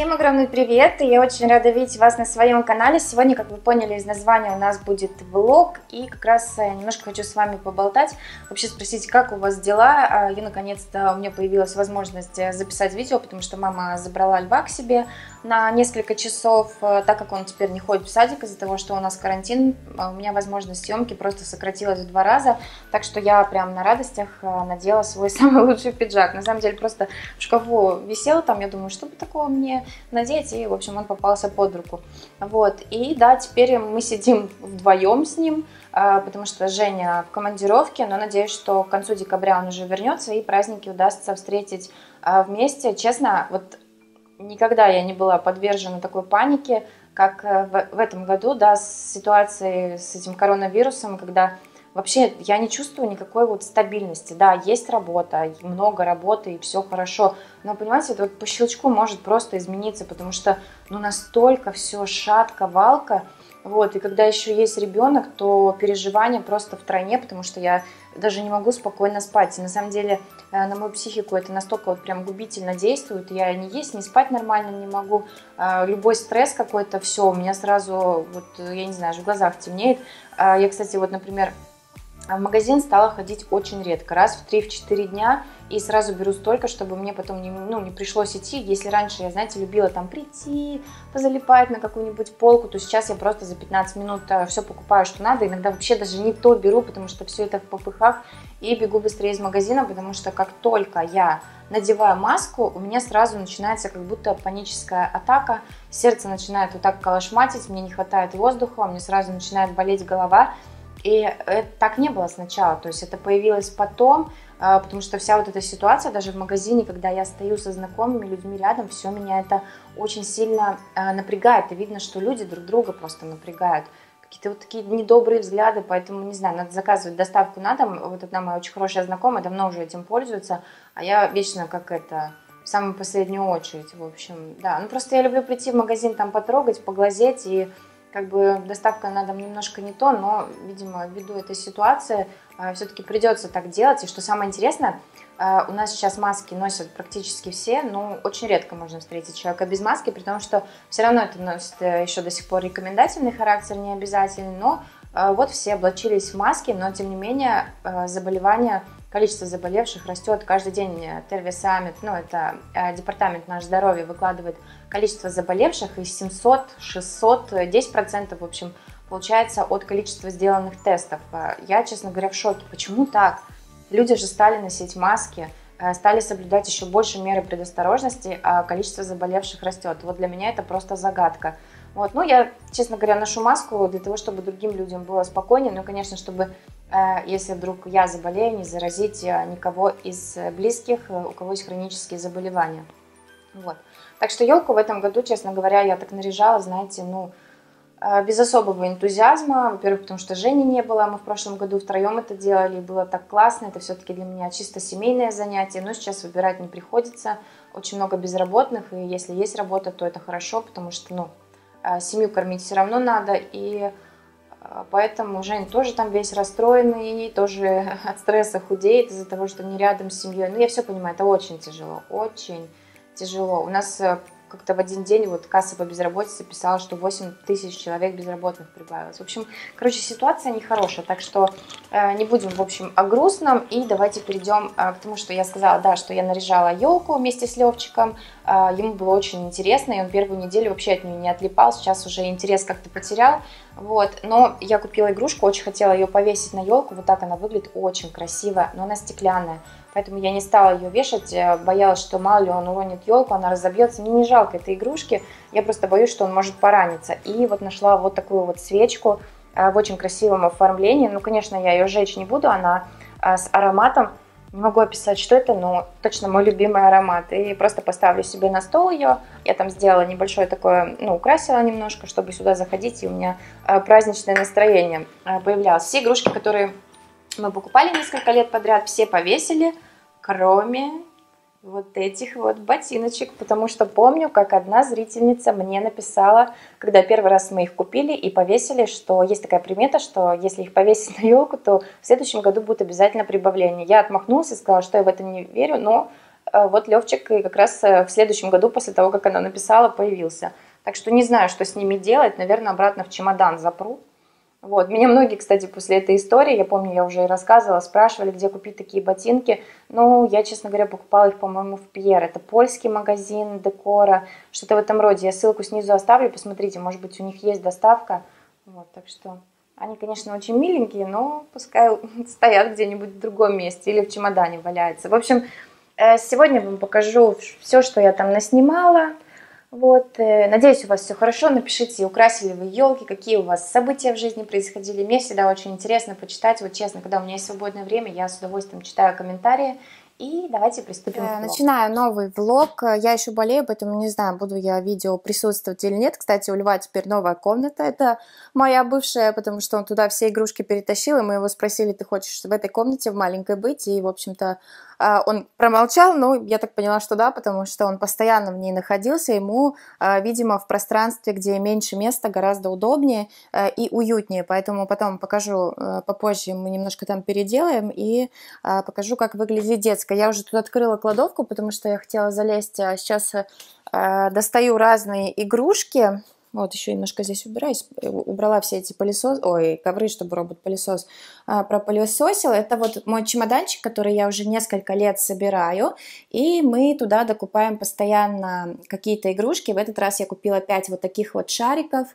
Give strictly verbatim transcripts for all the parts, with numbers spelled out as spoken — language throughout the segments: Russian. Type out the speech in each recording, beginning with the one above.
Всем огромный привет, и я очень рада видеть вас на своем канале. Сегодня, как вы поняли из названия, у нас будет влог, и как раз немножко хочу с вами поболтать, вообще спросить, как у вас дела. Я наконец-то, у меня появилась возможность записать видео, потому что мама забрала Льва к себе на несколько часов, так как он теперь не ходит в садик из-за того, что у нас карантин, у меня возможность съемки просто сократилась в два раза, так что я прям на радостях надела свой самый лучший пиджак. На самом деле просто в шкафу висела там, я думаю, что бы такого мне надеть, и в общем он попался под руку. Вот, и да, теперь мы сидим вдвоем с ним, потому что Женя в командировке, но надеюсь, что к концу декабря он уже вернется и праздники удастся встретить вместе. Честно, вот никогда я не была подвержена такой панике, как в этом году, да, с ситуацией с этим коронавирусом, когда вообще я не чувствую никакой вот стабильности. Да, есть работа, много работы и все хорошо, но, понимаете, это вот по щелчку может просто измениться, потому что ну, настолько все шатко, валко. Вот, и когда еще есть ребенок, то переживания просто втройне, потому что я даже не могу спокойно спать. И на самом деле на мою психику это настолько вот прям губительно действует. Я не есть, не спать нормально не могу. Любой стресс какой-то, все, у меня сразу, вот, я не знаю, в глазах темнеет. Я, кстати, вот, например, в магазин стала ходить очень редко, раз в три-четыре дня, и сразу беру столько, чтобы мне потом не, ну, не пришлось идти. Если раньше я, знаете, любила там прийти, позалипать на какую-нибудь полку, то сейчас я просто за пятнадцать минут все покупаю, что надо. Иногда вообще даже не то беру, потому что все это в попыхах, и бегу быстрее из магазина, потому что как только я надеваю маску, у меня сразу начинается как будто паническая атака, сердце начинает вот так колошматить, мне не хватает воздуха, мне сразу начинает болеть голова. И это так не было сначала, то есть это появилось потом, потому что вся вот эта ситуация, даже в магазине, когда я стою со знакомыми людьми рядом, все меня это очень сильно напрягает, и видно, что люди друг друга просто напрягают. Какие-то вот такие недобрые взгляды, поэтому, не знаю, надо заказывать доставку на дом. Вот одна моя очень хорошая знакомая давно уже этим пользуется, а я вечно как это... в самую последнюю очередь, в общем, да. Ну просто я люблю прийти в магазин, там потрогать, поглазеть, и как бы доставка на дом немножко не то, но, видимо, ввиду этой ситуации все-таки придется так делать. И что самое интересное, у нас сейчас маски носят практически все, но очень редко можно встретить человека без маски, при том, что все равно это носит еще до сих пор рекомендательный характер, не обязательный, но вот все облачились в маски, но, тем не менее, заболевания... количество заболевших растет каждый день. Тервисаммит, ну это департамент наш здоровья, выкладывает количество заболевших, и семьсот, шестьсот, десять процентов, в общем, получается от количества сделанных тестов. Я, честно говоря, в шоке. Почему так? Люди же стали носить маски, стали соблюдать еще больше меры предосторожности, а количество заболевших растет. Вот для меня это просто загадка. Вот, ну я, честно говоря, ношу маску для того, чтобы другим людям было спокойнее, ну, конечно, чтобы, если вдруг я заболею, не заразить никого из близких, у кого есть хронические заболевания. Вот. Так что елку в этом году, честно говоря, я так наряжала, знаете, ну, без особого энтузиазма. Во-первых, потому что Жени не было, мы в прошлом году втроем это делали, и было так классно. Это все-таки для меня чисто семейное занятие, но сейчас выбирать не приходится. Очень много безработных, и если есть работа, то это хорошо, потому что, ну, семью кормить все равно надо, и поэтому Женя тоже там весь расстроенный, и тоже от стресса худеет из-за того, что не рядом с семьей. Ну, я все понимаю, это очень тяжело, очень тяжело. У нас как-то в один день вот касса по безработице писала, что восемь тысяч человек безработных прибавилось. В общем, короче, ситуация нехорошая, так что не будем, в общем, о грустном, и давайте перейдем к тому, что я сказала, да, что я наряжала елку вместе с Левчиком. Ему было очень интересно, и он первую неделю вообще от нее не отлипал, сейчас уже интерес как-то потерял. Вот, но я купила игрушку, очень хотела ее повесить на елку, вот так она выглядит, очень красиво, но она стеклянная, поэтому я не стала ее вешать, боялась, что мало ли он уронит елку, она разобьется, мне не жалко этой игрушки, я просто боюсь, что он может пораниться. И вот нашла вот такую вот свечку в очень красивом оформлении, ну, конечно, я ее жечь не буду, она с ароматом, не могу описать, что это, но точно мой любимый аромат. И просто поставлю себе на стол ее. Я там сделала небольшое такое, ну, украсила немножко, чтобы сюда заходить, и у меня праздничное настроение появлялось. Все игрушки, которые мы покупали несколько лет подряд, все повесили, кроме вот этих вот ботиночек, потому что помню, как одна зрительница мне написала, когда первый раз мы их купили и повесили, что есть такая примета, что если их повесить на елку, то в следующем году будет обязательно прибавление. Я отмахнулась и сказала, что я в это не верю, но вот Левчик как раз в следующем году, после того, как она написала, появился. Так что не знаю, что с ними делать, наверное, обратно в чемодан запру. Вот. Меня многие, кстати, после этой истории, я помню, я уже рассказывала, спрашивали, где купить такие ботинки. Ну, я, честно говоря, покупала их, по-моему, в Пьер. Это польский магазин декора, что-то в этом роде. Я ссылку снизу оставлю, посмотрите, может быть, у них есть доставка. Вот, так что они, конечно, очень миленькие, но пускай стоят где-нибудь в другом месте или в чемодане валяются. В общем, сегодня вам покажу все, что я там наснимала. Вот, надеюсь, у вас все хорошо. Напишите, украсили вы елки, какие у вас события в жизни происходили. Мне всегда очень интересно почитать. Вот честно, когда у меня есть свободное время, я с удовольствием читаю комментарии. И давайте приступим. Э, начинаю новый влог. Я еще болею, поэтому не знаю, буду я в видео присутствовать или нет. Кстати, у Льва теперь новая комната. Это моя бывшая, потому что он туда все игрушки перетащил. И мы его спросили, ты хочешь в этой комнате в маленькой быть? И, в общем-то, он промолчал, но я так поняла, что да, потому что он постоянно в ней находился, ему, видимо, в пространстве, где меньше места, гораздо удобнее и уютнее, поэтому потом покажу попозже, мы немножко там переделаем и покажу, как выглядит детская. Я уже тут открыла кладовку, потому что я хотела залезть, а сейчас достаю разные игрушки. Вот еще немножко здесь убираюсь, убрала все эти пылесосы, ой, ковры, чтобы робот-пылесос а, пропылесосил. Это вот мой чемоданчик, который я уже несколько лет собираю, и мы туда докупаем постоянно какие-то игрушки. В этот раз я купила пять вот таких вот шариков,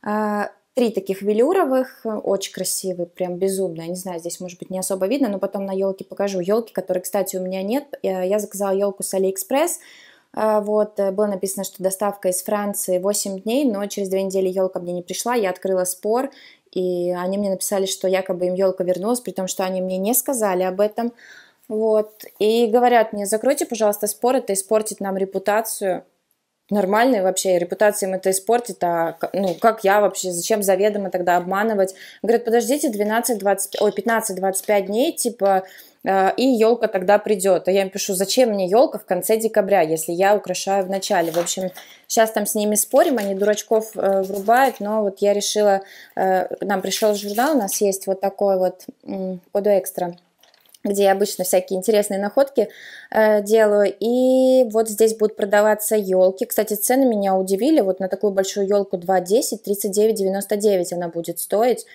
а, три таких велюровых, очень красивые, прям безумные. Я не знаю, здесь, может быть, не особо видно, но потом на елке покажу. Елки, которые, кстати, у меня нет, я заказала елку с AliExpress. Вот, было написано, что доставка из Франции восемь дней, но через две недели елка мне не пришла, я открыла спор, и они мне написали, что якобы им елка вернулась, при том, что они мне не сказали об этом, вот, и говорят мне, закройте, пожалуйста, спор, это испортит нам репутацию, нормально вообще, репутация им это испортит, а, ну, как я вообще, зачем заведомо тогда обманывать, говорят, подождите, двенадцать, двадцать, ой, пятнадцать-двадцать пять дней, типа... И елка тогда придет. А я им пишу, зачем мне елка в конце декабря, если я украшаю в начале. В общем, сейчас там с ними спорим, они дурачков э, врубают, но вот я решила, э, нам пришел журнал, у нас есть вот такой вот э, под экстра, где я обычно всякие интересные находки э, делаю. И вот здесь будут продаваться елки. Кстати, цены меня удивили. Вот на такую большую елку два десять, тридцать девять девяносто девять она будет стоить.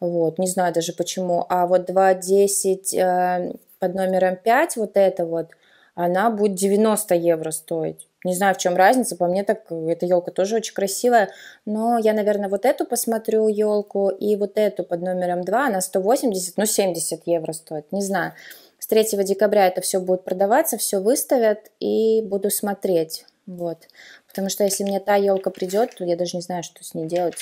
Вот, не знаю даже почему, а вот два десять э, под номером пять, вот это вот, она будет девяносто евро стоить. Не знаю, в чем разница, по мне так, эта елка тоже очень красивая, но я, наверное, вот эту посмотрю елку и вот эту под номером два, она сто восемьдесят, ну семьдесят евро стоит, не знаю. С третьего декабря это все будет продаваться, все выставят и буду смотреть, вот. Потому что если мне та елка придет, то я даже не знаю, что с ней делать,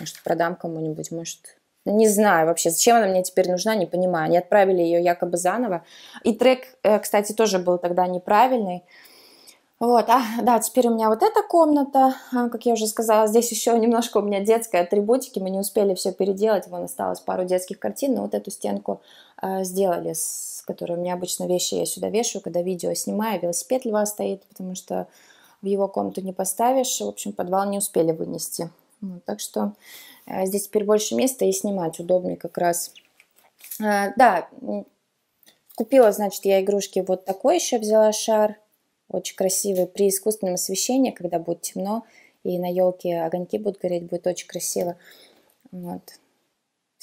может продам кому-нибудь, может... Не знаю вообще, зачем она мне теперь нужна, не понимаю. Они отправили ее якобы заново. И трек, кстати, тоже был тогда неправильный. Вот, а, да, теперь у меня вот эта комната, как я уже сказала. Здесь еще немножко у меня детская атрибутики. Мы не успели все переделать. Вон осталось пару детских картин. Но вот эту стенку э, сделали, с которой у меня обычно вещи я сюда вешаю, когда видео снимаю. Велосипед Льва стоит, потому что в его комнату не поставишь. В общем, подвал не успели вынести. Вот, так что... Здесь теперь больше места и снимать удобнее как раз. А, да, купила, значит, я игрушки вот такой еще взяла шар. Очень красивый при искусственном освещении, когда будет темно и на елке огоньки будут гореть, будет очень красиво. Вот.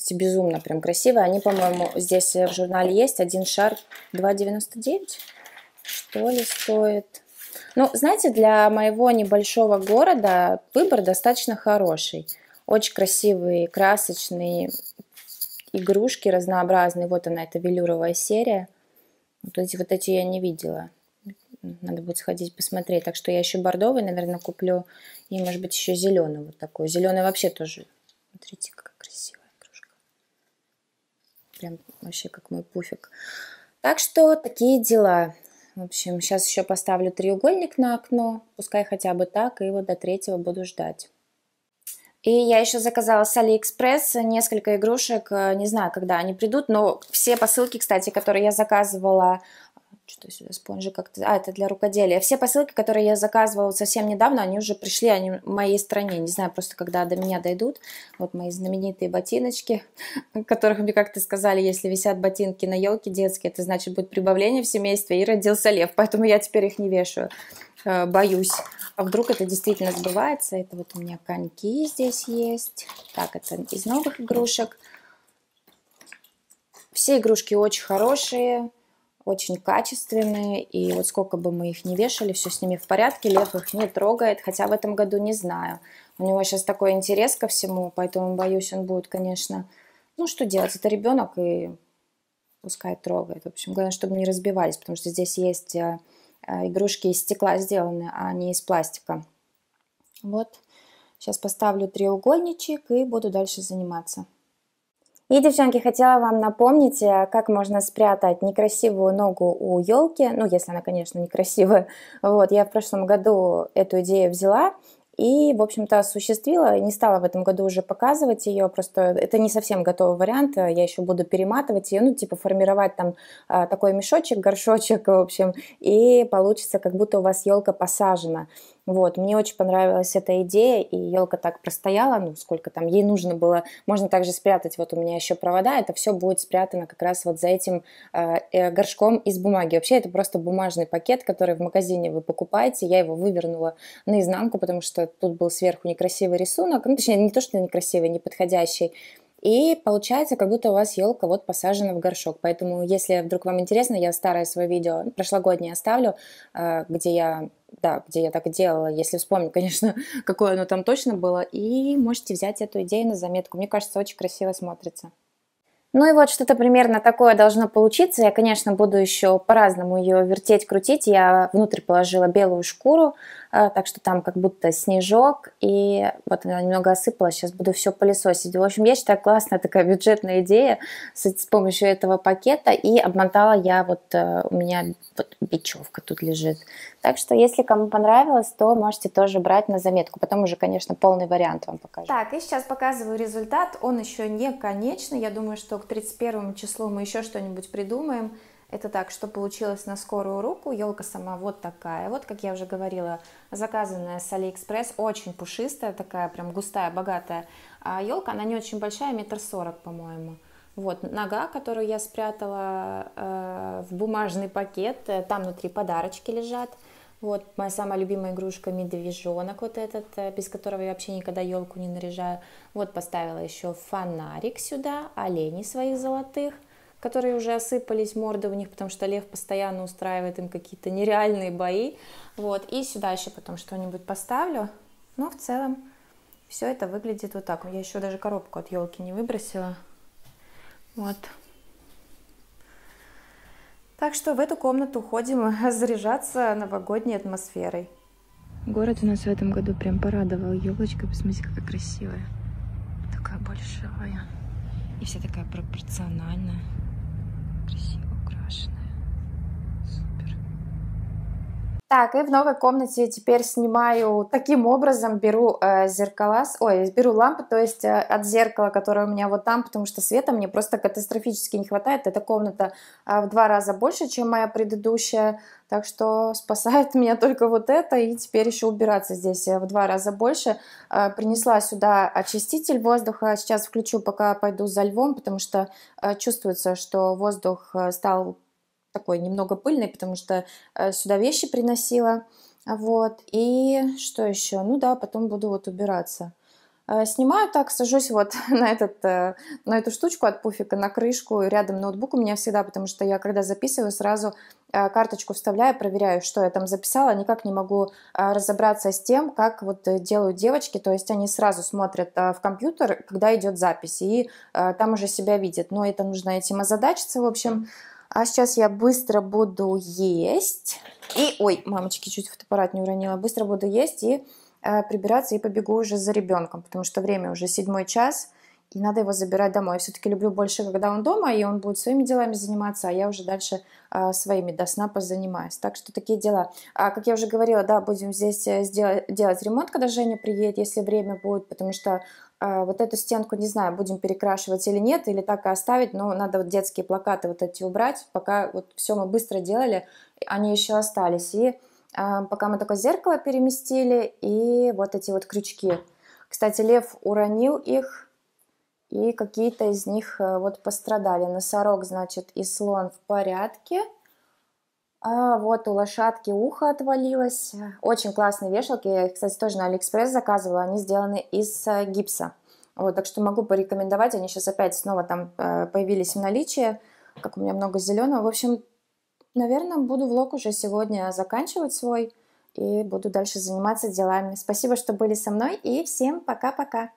Эти безумно прям красивые. Они, по-моему, здесь в журнале есть. Один шар два девяносто девять что ли стоит. Ну, знаете, для моего небольшого города выбор достаточно хороший. Очень красивые, красочные игрушки разнообразные. Вот она, эта велюровая серия. Вот эти, вот эти я не видела. Надо будет сходить посмотреть. Так что я еще бордовый, наверное, куплю. И, может быть, еще зеленый вот такой. Зеленый вообще тоже. Смотрите, какая красивая игрушка. Прям вообще как мой пуфик. Так что такие дела. В общем, сейчас еще поставлю треугольник на окно. Пускай хотя бы так. И вот до третьего буду ждать. И я еще заказала с AliExpress несколько игрушек, не знаю, когда они придут, но все посылки, кстати, которые я заказывала Что-то сюда спонжи как-то... А, это для рукоделия. Все посылки, которые я заказывала совсем недавно, они уже пришли, они в моей стране. Не знаю, просто когда до меня дойдут. Вот мои знаменитые ботиночки, о которых мне как-то сказали, если висят ботинки на елке детские, это значит будет прибавление в семействе и родился лев. Поэтому я теперь их не вешаю. Боюсь. А вдруг это действительно сбывается. Это вот у меня коньки здесь есть. Так, это из новых игрушек. Все игрушки очень хорошие, очень качественные, и вот сколько бы мы их не вешали, все с ними в порядке, лев их не трогает, хотя в этом году не знаю. У него сейчас такой интерес ко всему, поэтому, боюсь, он будет, конечно, ну что делать, это ребенок, и пускай трогает. В общем, главное, чтобы не разбивались, потому что здесь есть игрушки из стекла сделаны, а не из пластика. Вот, сейчас поставлю треугольничек и буду дальше заниматься. И, девчонки, хотела вам напомнить, как можно спрятать некрасивую ногу у елки, ну, если она, конечно, некрасивая. Вот, я в прошлом году эту идею взяла и, в общем-то, осуществила. Не стала в этом году уже показывать ее, просто это не совсем готовый вариант, я еще буду перематывать ее, ну, типа формировать там такой мешочек, горшочек, в общем, и получится, как будто у вас елка посажена. Вот, мне очень понравилась эта идея, и елка так простояла, ну, сколько там ей нужно было. Можно также спрятать, вот у меня еще провода, это все будет спрятано как раз вот за этим э, горшком из бумаги. Вообще, это просто бумажный пакет, который в магазине вы покупаете, я его вывернула наизнанку, потому что тут был сверху некрасивый рисунок, ну, точнее, не то, что некрасивый, неподходящий. И получается, как будто у вас елка вот посажена в горшок. Поэтому, если вдруг вам интересно, я старое свое видео, прошлогоднее оставлю, где я, да, где я так делала, если вспомню, конечно, какое оно там точно было. И можете взять эту идею на заметку. Мне кажется, очень красиво смотрится. Ну и вот что-то примерно такое должно получиться. Я, конечно, буду еще по-разному ее вертеть, крутить. Я внутрь положила белую шкуру, так что там как будто снежок. И вот она немного осыпалась, сейчас буду все пылесосить. В общем, я считаю, классная такая бюджетная идея с помощью этого пакета. И обмотала я вот, у меня вот бечевка тут лежит. Так что, если кому понравилось, то можете тоже брать на заметку. Потом уже, конечно, полный вариант вам покажу. Так, и сейчас показываю результат. Он еще не конечный. Я думаю, что к тридцать первому числу мы еще что-нибудь придумаем. Это так, что получилось на скорую руку. Елка сама вот такая. Вот, как я уже говорила, заказанная с AliExpress. Очень пушистая, такая прям густая, богатая. А елка, она не очень большая, метр сорок, по-моему. Вот, нога, которую я спрятала э, в бумажный пакет. Там внутри подарочки лежат. Вот, моя самая любимая игрушка медвежонок вот этот, без которого я вообще никогда елку не наряжаю. Вот, поставила еще фонарик сюда, оленей своих золотых, которые уже осыпались, морды у них, потому что лев постоянно устраивает им какие-то нереальные бои. Вот, и сюда еще потом что-нибудь поставлю. Но в целом все это выглядит вот так. Я еще даже коробку от елки не выбросила. Вот. Так что в эту комнату ходим заряжаться новогодней атмосферой. Город у нас в этом году прям порадовал елочкой. Посмотрите, какая красивая. Такая большая. И вся такая пропорциональная. Красиво украшенная. Супер. Так, и в новой комнате теперь снимаю таким образом. Беру э, зеркала, ой, беру лампу, то есть э, от зеркала, которое у меня вот там, потому что света мне просто катастрофически не хватает. Эта комната э, в два раза больше, чем моя предыдущая, так что спасает меня только вот это. И теперь еще убираться здесь в два раза больше. Э, принесла сюда очиститель воздуха, сейчас включу, пока пойду за львом, потому что э, чувствуется, что воздух стал такой немного пыльный, потому что сюда вещи приносила. Вот, и что еще? Ну да, потом буду вот убираться. Снимаю так, сажусь вот на, этот, на эту штучку от пуфика, на крышку, рядом ноутбук у меня всегда, потому что я, когда записываю, сразу карточку вставляю, проверяю, что я там записала, никак не могу разобраться с тем, как вот делают девочки, то есть они сразу смотрят в компьютер, когда идет запись, и там уже себя видят, но это нужно этим озадачиться, в общем. А сейчас я быстро буду есть. И, ой, мамочки, чуть фотоаппарат не уронила. Быстро буду есть и э, прибираться, и побегу уже за ребенком, потому что время уже седьмой час, и надо его забирать домой. Я все-таки люблю больше, когда он дома, и он будет своими делами заниматься, а я уже дальше э, своими до сна позанимаюсь. Так что такие дела. А, как я уже говорила, да, будем здесь сделать, делать ремонт, когда Женя приедет, если время будет, потому что Вот эту стенку, не знаю, будем перекрашивать или нет, или так и оставить, но надо вот детские плакаты вот эти убрать, пока вот все мы быстро делали, они еще остались. И э, пока мы такое зеркало переместили, и вот эти вот крючки. Кстати, Лев уронил их, и какие-то из них э, вот пострадали. Носорог, значит, и слон в порядке. А вот у лошадки ухо отвалилось. Очень классные вешалки. Я их, кстати, тоже на AliExpress заказывала. Они сделаны из гипса. Вот, так что могу порекомендовать. Они сейчас опять снова там появились в наличии. Как у меня много зеленого. В общем, наверное, буду влог уже сегодня заканчивать свой. И буду дальше заниматься делами. Спасибо, что были со мной. И всем пока-пока.